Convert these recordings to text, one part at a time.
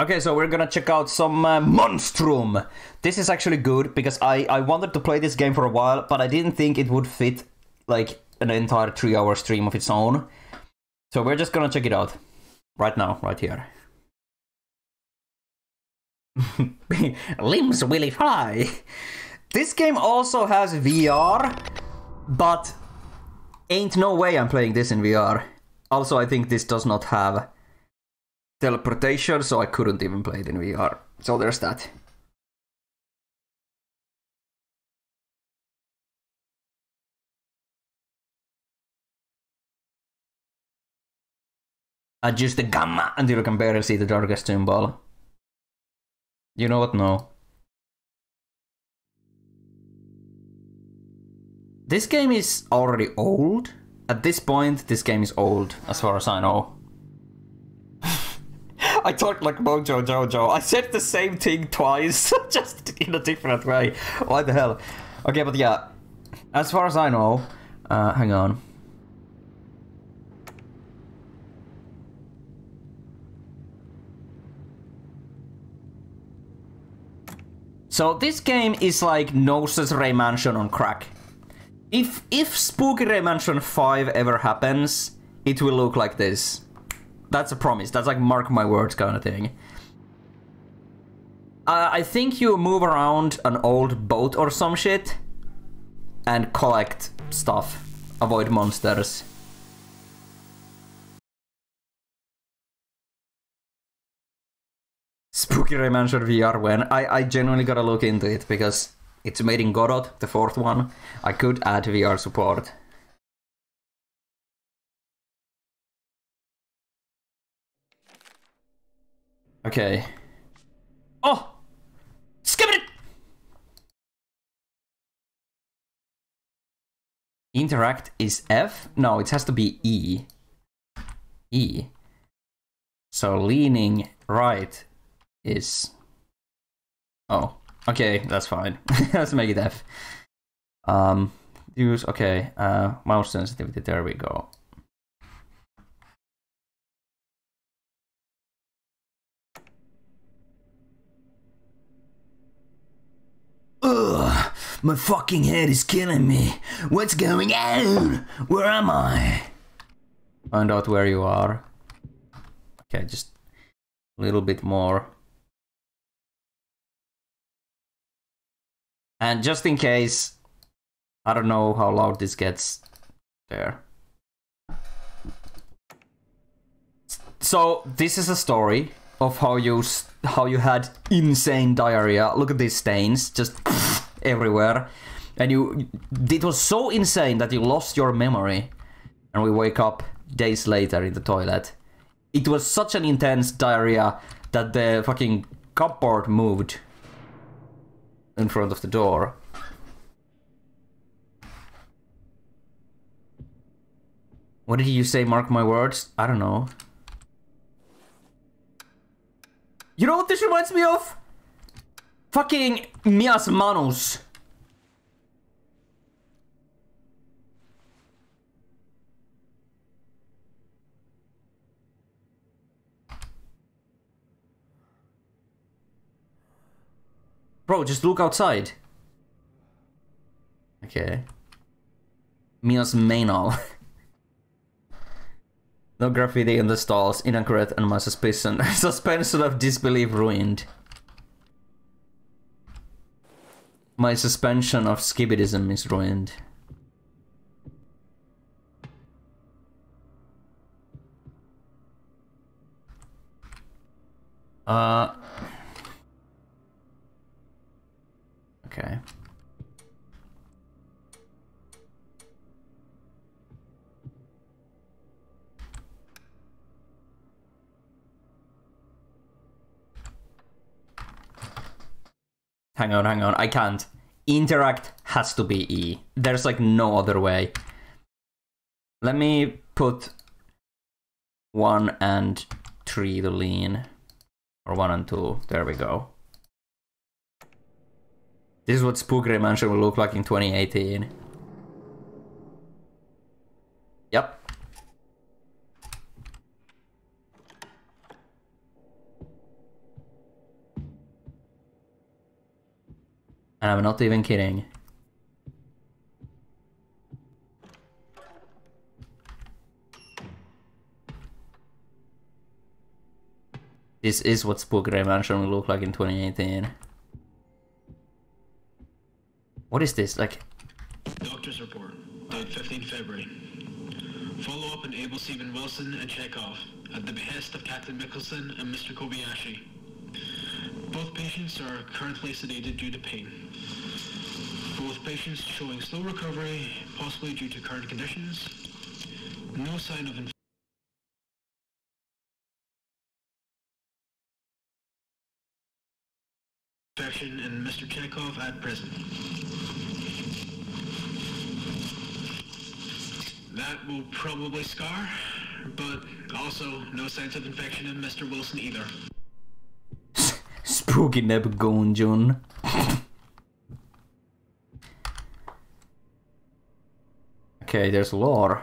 Okay, so we're gonna check out some Monstrum. This is actually good because I wanted to play this game for a while, but I didn't think it would fit like an entire 3-hour stream of its own. So we're just gonna check it out right now, right here. Limbs will fly. This game also has VR, but ain't no way I'm playing this in VR. Also, I think this does not have teleportation, so I couldn't even play it in VR. So there's that. Adjust the gamma until you can barely see the darkest symbol. You know what? No. This game is already old. At this point, this game is old, as far as I know. I talked like Mojo Jojo. I said the same thing twice, just in a different way. Why the hell? Okay, but yeah, as far as I know, hang on. So this game is like Gnosis Ray Mansion on crack. If Spooky Ray Mansion 5 ever happens, it will look like this. That's a promise. That's like mark my words kind of thing. I think you move around an old boat or some shit and collect stuff. Avoid monsters. Spooky Ray Mansion VR when? I genuinely gotta look into it because it's made in Godot, the fourth one. I could add VR support. Okay. Oh! Skip it! Interact is F? No, it has to be E. E. So leaning right is... Oh. Okay, that's fine. Let's make it F. Use... Okay. Mouse sensitivity. There we go. Ugh, my fucking head is killing me. What's going on? Where am I? Find out where you are. Okay, just a little bit more. And just in case, I don't know how loud this gets there. So this is a story of how you had insane diarrhea. Look at these stains, just everywhere. And it was so insane that you lost your memory. And we wake up days later in the toilet. It was such an intense diarrhea that the fucking cupboard moved in front of the door. What did you say, mark my words? I don't know. You know what this reminds me of? Fucking Mias Manus. Bro, just look outside. Okay. Mias Manal. No graffiti in the stalls, inaccurate, and my suspension of disbelief ruined. My suspension of skibidism is ruined. Okay. Hang on, hang on, I can't. Interact has to be E. There's like no other way. Let me put 1 and 3 to lean. Or 1 and 2, there we go. This is what Spooky Ray Mansion will look like in 2018. Yep. And I'm not even kidding. This is what Spookery Mansion will look like in 2018. What is this? Like... Doctor's report, date 15 February. Follow up and enable Steven Wilson and Chekhov at the behest of Captain Mickelson and Mr. Kobayashi. Both patients are currently sedated due to pain. Both patients showing slow recovery, possibly due to current conditions. No sign of infection. And Mr. Chekhov at present. That will probably scar, but also no signs of infection in Mr. Wilson either. Spooky Nebgon John. Okay, there's lore.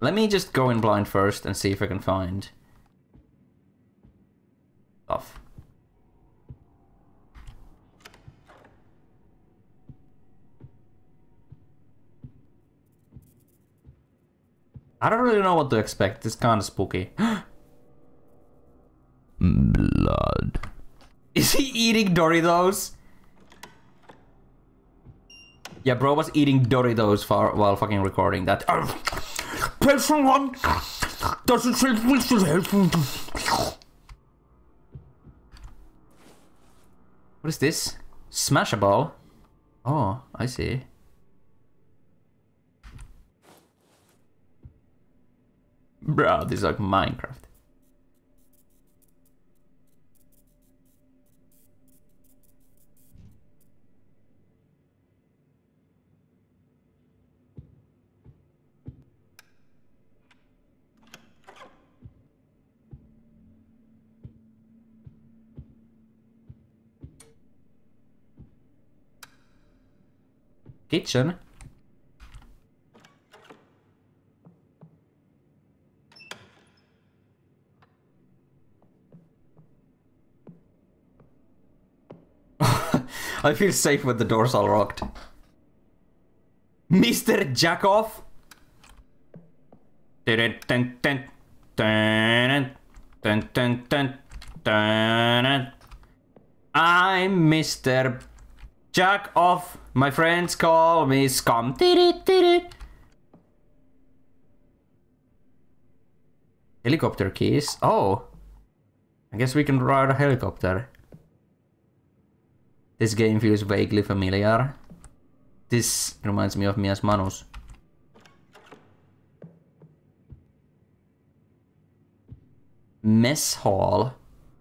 Let me just go in blind first and see if I can find stuff. I don't really know what to expect. It's kind of spooky. Blood. Is he eating Doritos? Yeah, bro was eating Doritos while fucking recording that. Patient one doesn't say we should help. What is this? Smashable? Oh, I see. Bro, this is like Minecraft. Kitchen. I feel safe with the doors all locked. Mr. Jackoff? I'm Mr. Jackoff. My friends call me Scum. Helicopter keys? Oh. I guess we can ride a helicopter. This game feels vaguely familiar. This reminds me of Mias Manus. Mess hall?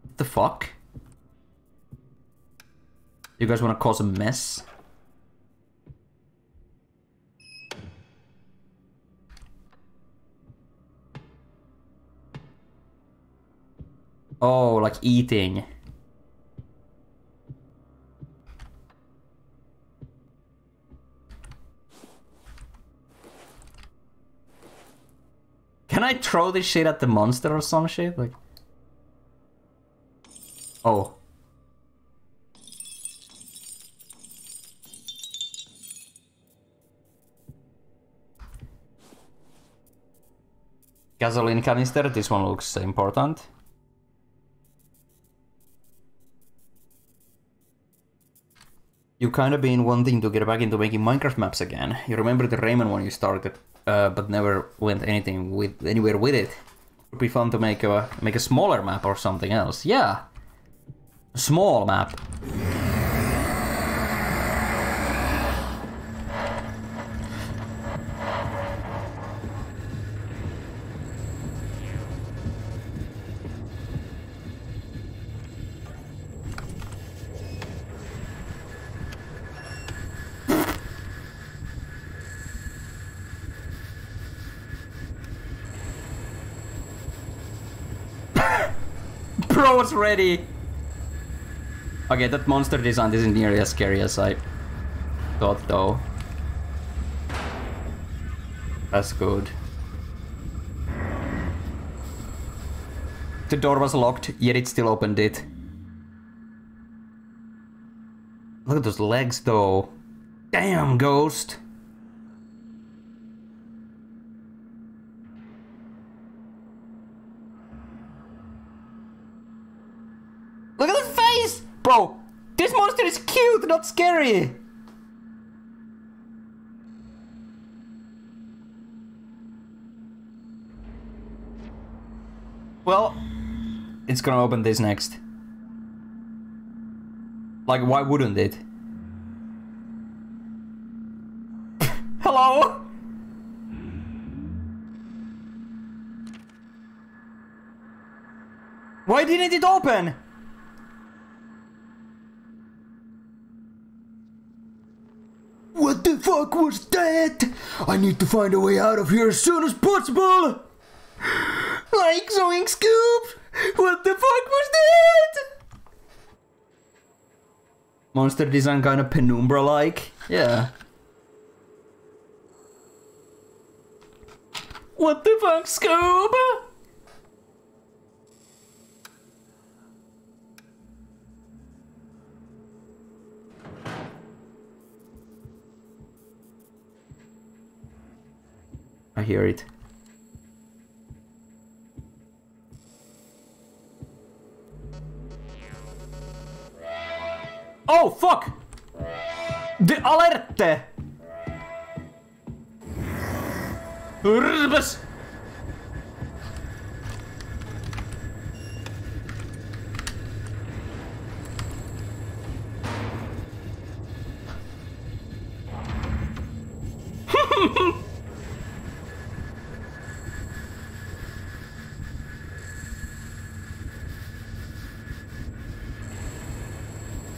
What the fuck? You guys wanna cause a mess? Oh, like eating. Can I throw this shit at the monster or some shit? Like, oh. Gasoline canister, this one looks important. You've kind of been wanting to get back into making Minecraft maps again. You remember the Rayman one you started, but never went anywhere with it. Would be fun to make a smaller map or something else. Yeah, a small map. Bro's ready! Okay, that monster design isn't nearly as scary as I thought though. That's good. The door was locked, yet it still opened it. Look at those legs, though. Damn, ghost. Look at the face! Bro, this monster is cute, not scary! Well, it's gonna open this next. Like, why wouldn't it? Hello? Why didn't it open? What the fuck was that? I need to find a way out of here as soon as possible! Like Zoink Scoop! What the fuck was that? Monster design kind of penumbra-like. Yeah. What the fuck, Scoob? I hear it. Oh, fuck! The alerte!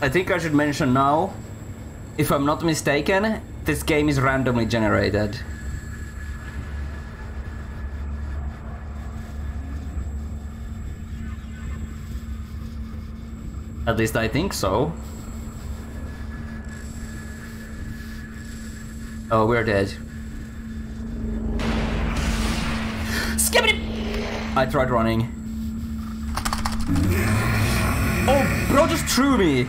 I think I should mention now, if I'm not mistaken, this game is randomly generated. At least I think so. Oh, we're dead. Skip it! I tried running. Oh, bro just threw me!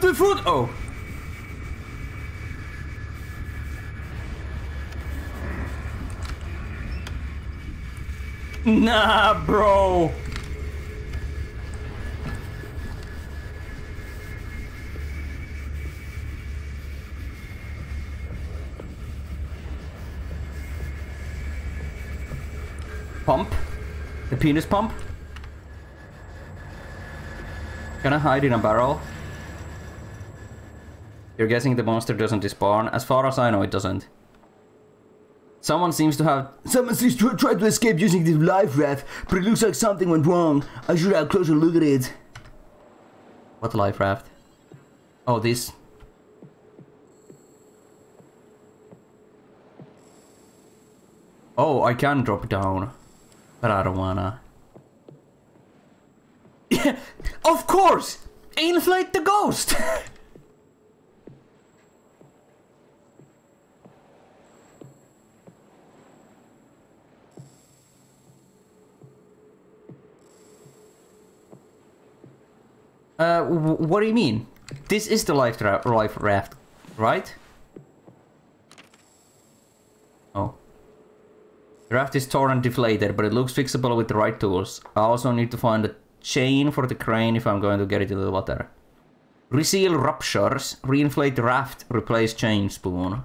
The food. Oh. Nah, bro. Pump. The penis pump. Gonna hide in a barrel. You're guessing the monster doesn't despawn? As far as I know, it doesn't. Someone seems to have tried to escape using the life raft, but it looks like something went wrong. I should have a closer look at it. What life raft? Oh, this. Oh, I can drop down. But I don't wanna. Yeah, of course! Inflate the ghost! What do you mean? This is the life raft, right? Oh. The raft is torn and deflated, but it looks fixable with the right tools. I also need to find a chain for the crane if I'm going to get it into the water. Reseal ruptures, reinflate raft, replace chain spoon.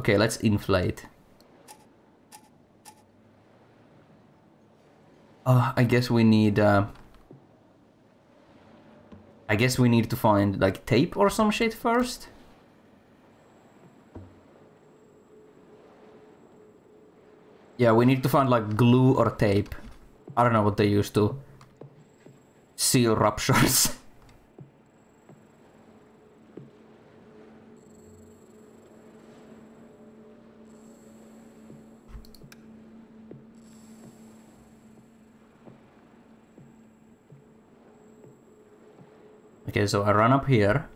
Okay, let's inflate. I guess we need, I guess we need to find, like, tape or some shit first? Yeah, we need to find, like, glue or tape. I don't know what they use to seal ruptures. Okay, so I run up here.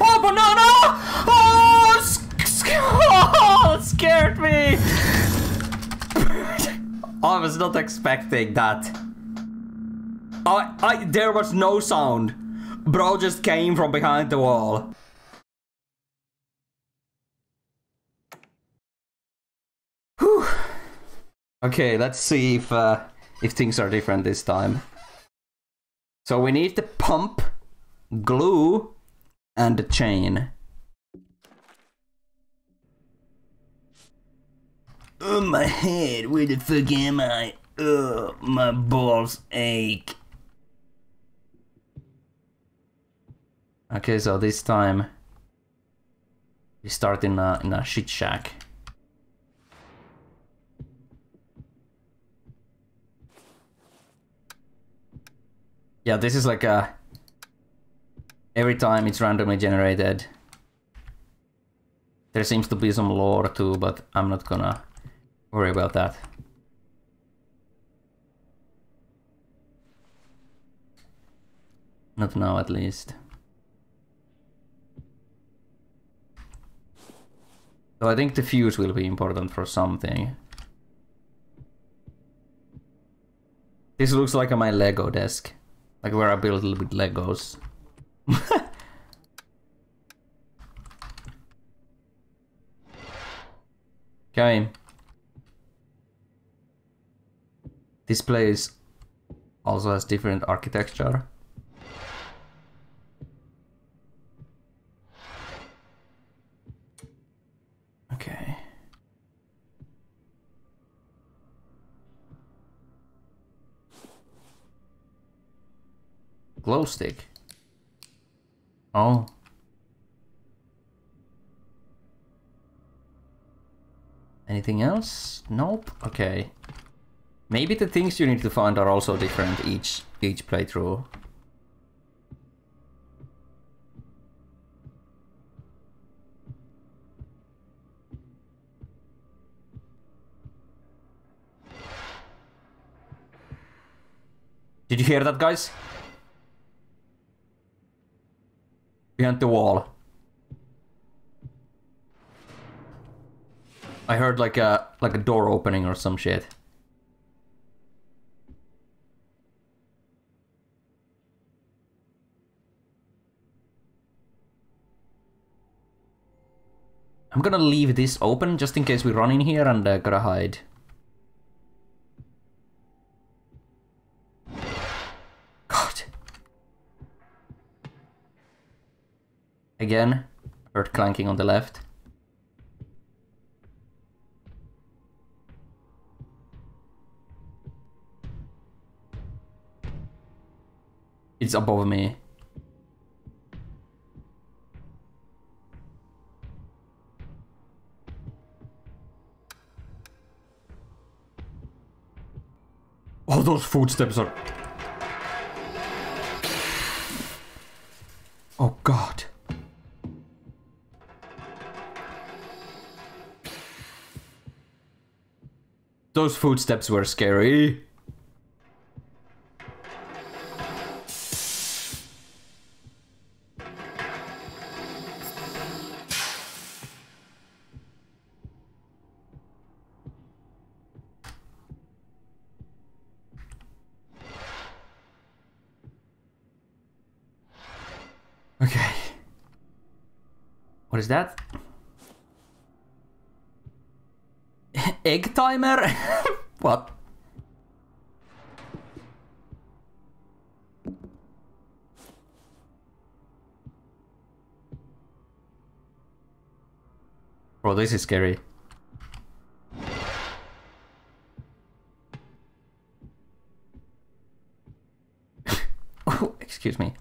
Oh, banana! Oh, oh, scared me! I was not expecting that. There was no sound. Bro just came from behind the wall. Whew. Okay, let's see if things are different this time. So we need the pump, glue, and the chain. Oh, my head, where the fuck am I? Oh, my balls ache. Okay, so this time we start in a shit shack. Yeah, this is like a... every time it's randomly generated. There seems to be some lore too, but I'm not gonna worry about that. Not now, at least. So I think the fuse will be important for something. This looks like my Lego desk. Like where I build a little bit Legos. Okay. This place also has different architecture. Okay. Glow stick. Oh. Anything else? Nope. Okay. Maybe the things you need to find are also different each playthrough. Did you hear that, guys? Behind the wall. I heard like a door opening or some shit. I'm gonna leave this open just in case we run in here and gotta hide. God. Again, heard clanking on the left. It's above me. Oh, those footsteps are... Oh, God. Those footsteps were scary. What is that? Egg timer? What? Bro, this is scary. Oh, excuse me.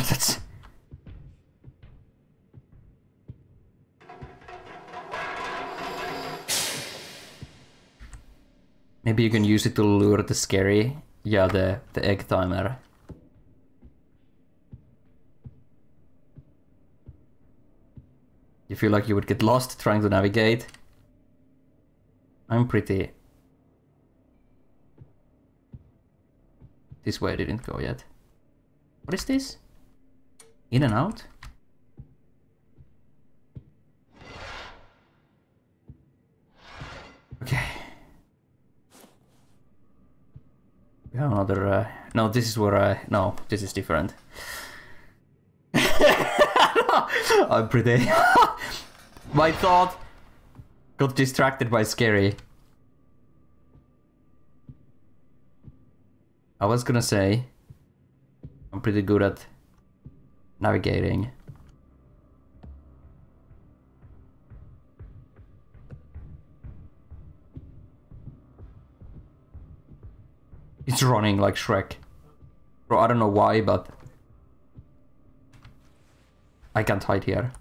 god, that's... Maybe you can use it to lure the scary. Yeah, the egg timer. You feel like you would get lost trying to navigate. I'm pretty... This way I didn't go yet. What is this? In and out? Okay. We have another... No, this is where I... No, this is different. I'm pretty... My thought got distracted by scary. I was gonna say, I'm pretty good at navigating. It's running like Shrek. Bro, I don't know why, but... I can't hide here.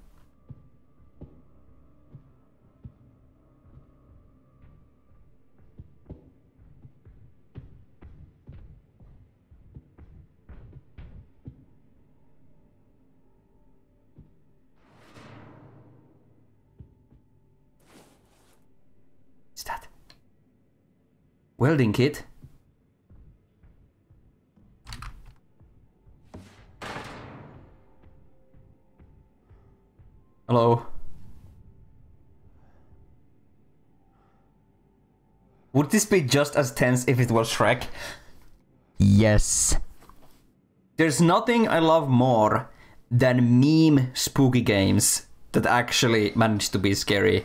Welding kit. Hello. Would this be just as tense if it was Shrek? Yes. There's nothing I love more than meme spooky games that actually manage to be scary.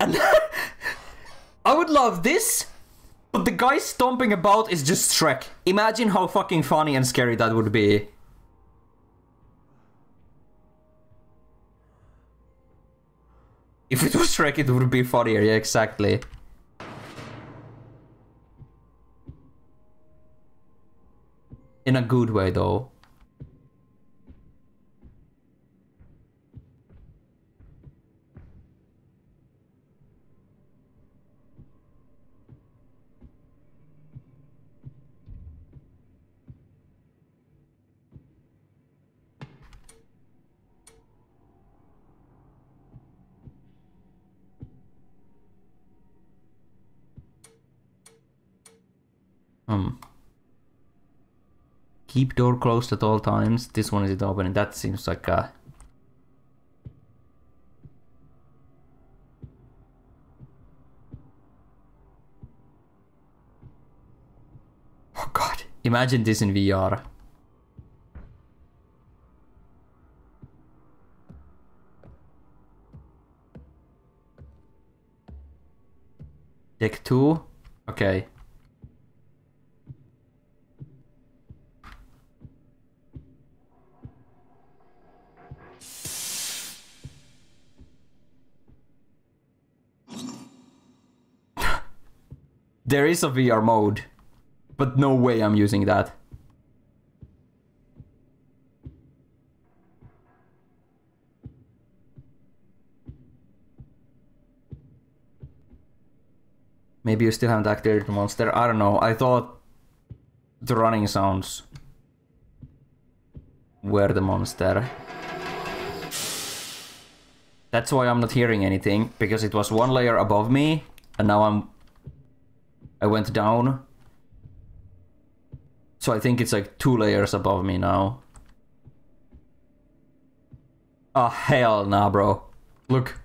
And I would love this. But the guy stomping about is just Shrek. Imagine how fucking funny and scary that would be. If it was Shrek, it would be funnier, yeah, exactly. In a good way, though. Keep door closed at all times. This one is open, and that seems like a... Oh god, imagine this in VR. Deck 2? Okay. There is a VR mode, but no way I'm using that. Maybe you still haven't activated the monster. I don't know. I thought the running sounds were the monster. That's why I'm not hearing anything, because it was one layer above me, and now I went down, so I think it's like 2 layers above me now. Oh hell nah, bro. Look.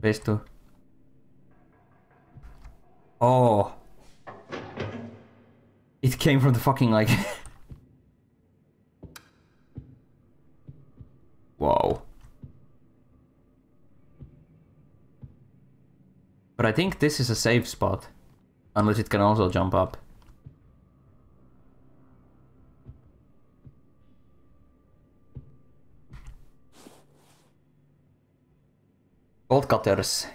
Phase 2. Oh. It came from the fucking like... Wow. But I think this is a safe spot, unless it can also jump up. Bolt cutters.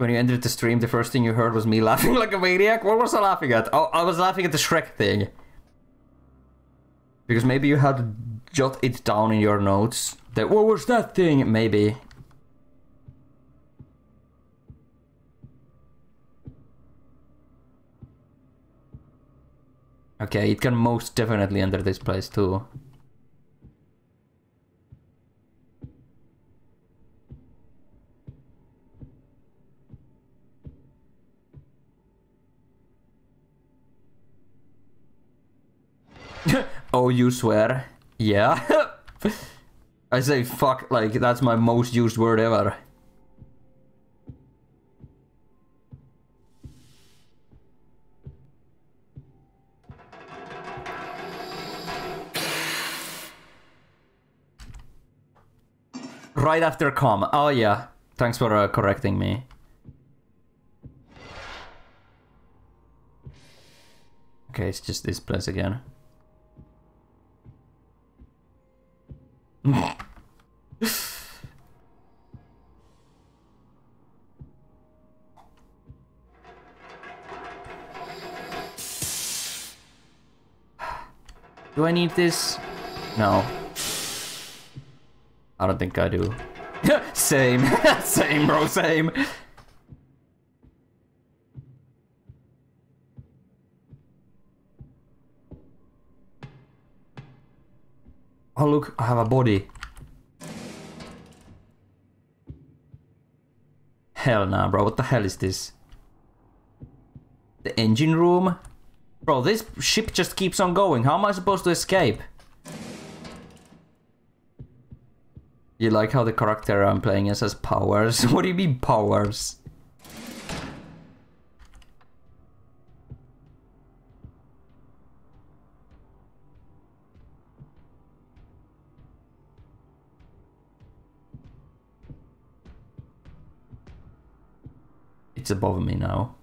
when you ended the stream, the first thing you heard was me laughing like a maniac. What was I laughing at? Oh, I was laughing at the Shrek thing. Because maybe you had to jot it down in your notes. That, what was that thing? Maybe. Okay, it can most definitely enter this place too. Oh, you swear? Yeah. I say fuck, like, that's my most used word ever. Right after com. Oh yeah. Thanks for correcting me. Okay, it's just this place again. Do I need this? No. I don't think I do. Same. Same, bro, same. Oh look, I have a body. Hell nah, bro, what the hell is this? The engine room? Bro, this ship just keeps on going. How am I supposed to escape? You like how the character I'm playing as has powers? What do you mean powers? It's above me now.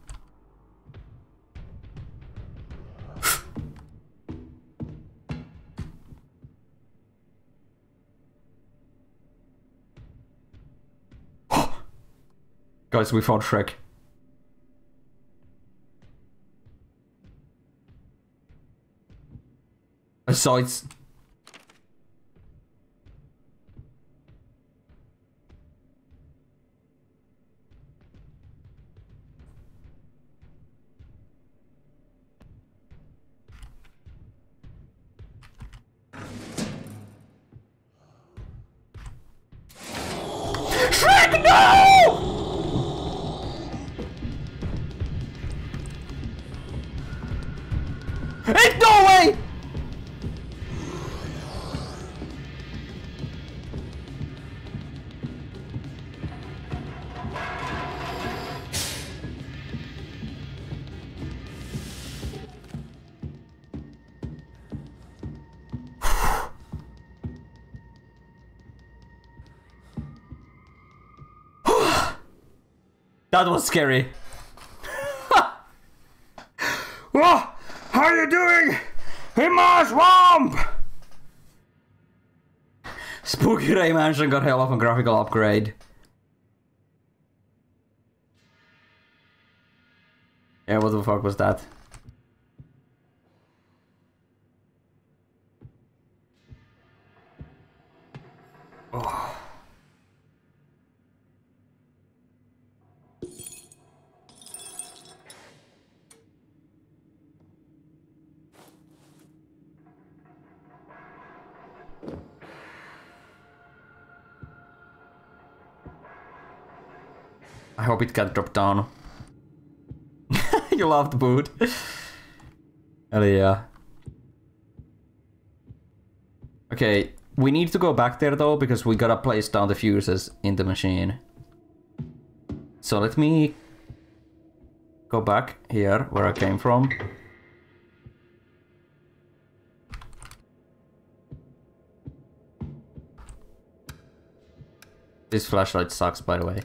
Guys, we found Shrek. I saw it's... Shrek, no! Ain't no way! That was scary. How are you doing in my swamp? Spooky Ray Mansion got hell of a graphical upgrade. Yeah, what the fuck was that? Oh. I hope it can't drop down. You love the boot. Hell yeah. Okay, we need to go back there though, because we gotta place down the fuses in the machine. So let me go back here, where I came from. This flashlight sucks, by the way.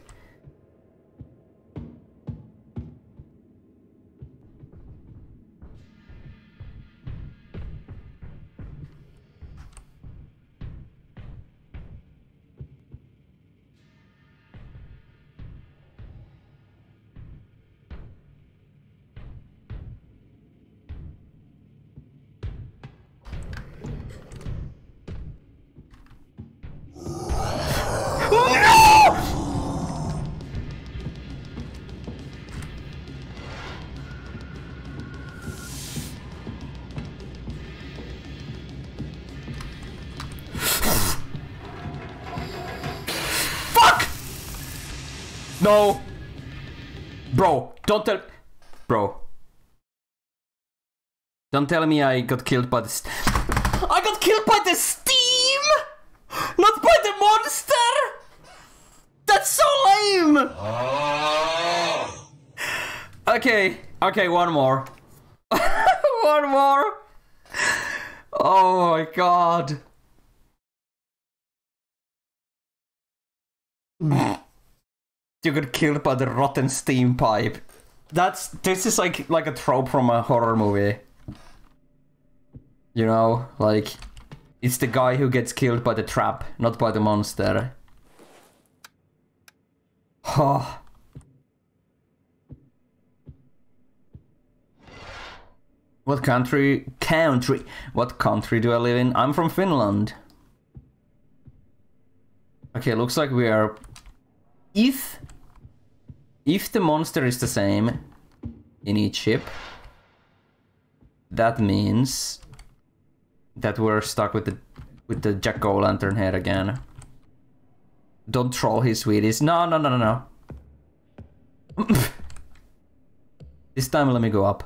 No! Bro, don't tell... Bro. Don't tell me I got killed by the... I got killed by the steam! Not by the monster! That's so lame! Oh. Okay, okay, one more. One more! Oh my god. You got killed by the rotten steam pipe. This is like a trope from a horror movie. You know, like, it's the guy who gets killed by the trap, not by the monster. Oh. What country? What country do I live in? I'm from Finland. Okay, looks like we are... If the monster is the same in each ship, that means that we're stuck with the jack-o'-lantern head again. Don't troll his sweeties. No, no, no, no, no. This time let me go up.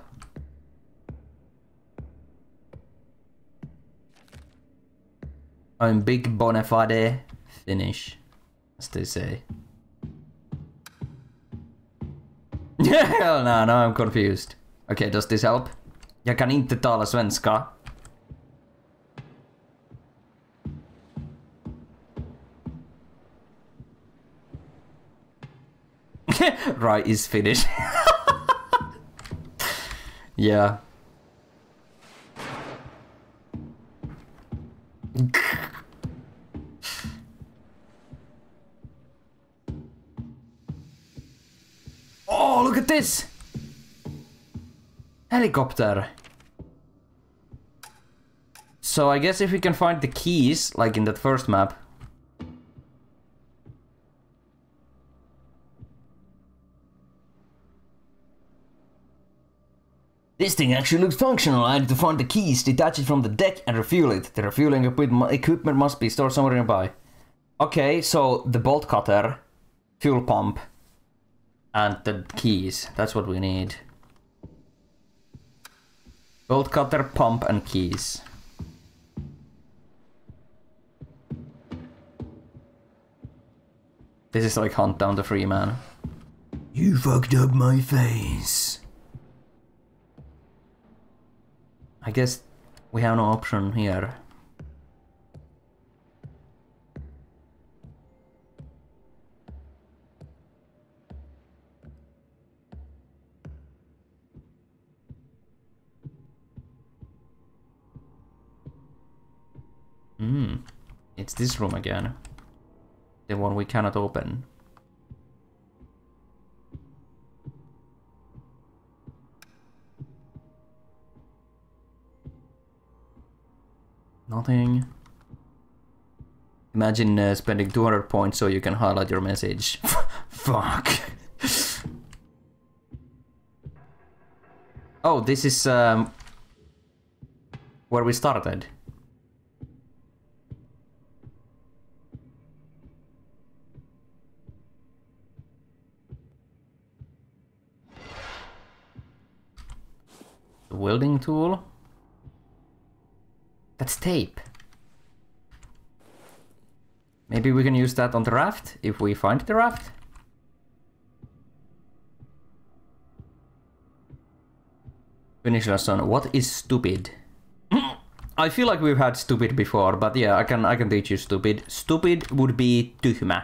I'm big bona fide Finnish, as they say. Hell no, no, I'm confused. Okay, does this help? Jag kan inte tala svenska. Right is Finnish. Yeah. Oh, look at this! Helicopter. So I guess if we can find the keys, like in that first map. This thing actually looks functional. I need to find the keys, detach it from the deck and refuel it. The refueling equipment must be stored somewhere nearby. Okay, so the bolt cutter, fuel pump, and the keys. That's what we need. Bolt cutter, pump, and keys. This is like Hunt Down the Free Man. You fucked up my face. I guess we have no option here. It's this room again. The one we cannot open. Nothing. Imagine spending 200 points so you can highlight your message. Fuck. Oh, this is where we started. The welding tool. That's tape. Maybe we can use that on the raft, if we find the raft. Finnish lesson, what is stupid? I feel like we've had stupid before, but yeah, I can teach you stupid. Stupid would be tyhmä.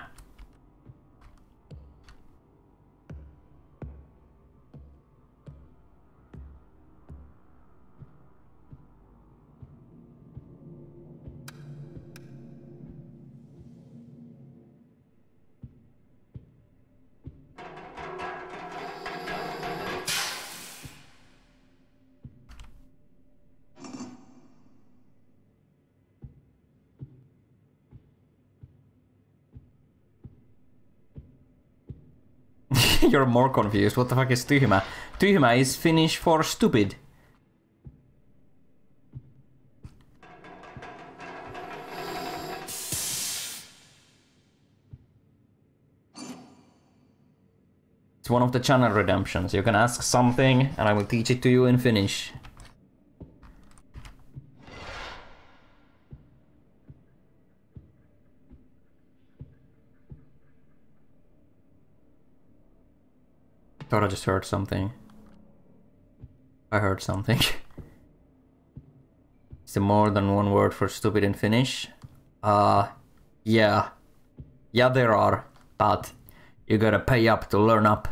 You're more confused. What the fuck is tyhmä? Tyhmä is Finnish for stupid. one of the channel redemptions. You can ask something and I will teach it to you in Finnish. Thought I just heard something. I heard something. Is there more than one word for stupid in Finnish? Yeah. Yeah, there are. But you gotta pay up to learn up.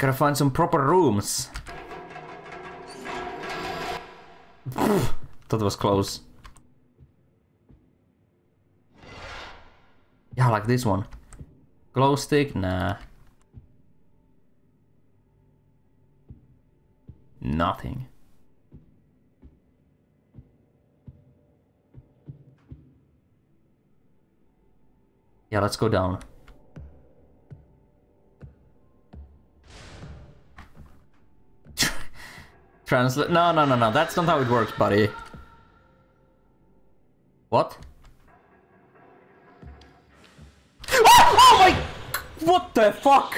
Gotta find some proper rooms. That was close. Yeah, like this one. Glow stick? Nah. Nothing. Yeah, let's go down. Translate? No, no, no, no. That's not how it works, buddy. What? Oh, oh my! What the fuck?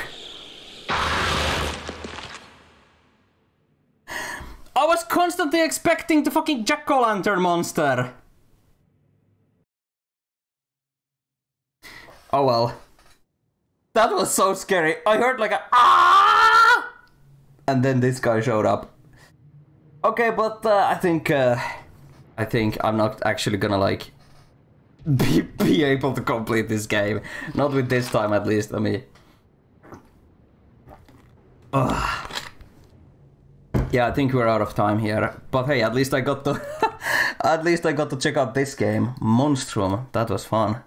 I was constantly expecting the fucking jack-o'-lantern monster. Oh well. That was so scary. I heard like a ah, and then this guy showed up. Okay, but I think I'm not actually gonna like be able to complete this game. Not with this time, at least. I mean, yeah, I think we're out of time here. But hey, at least I got to check out this game, Monstrum. That was fun.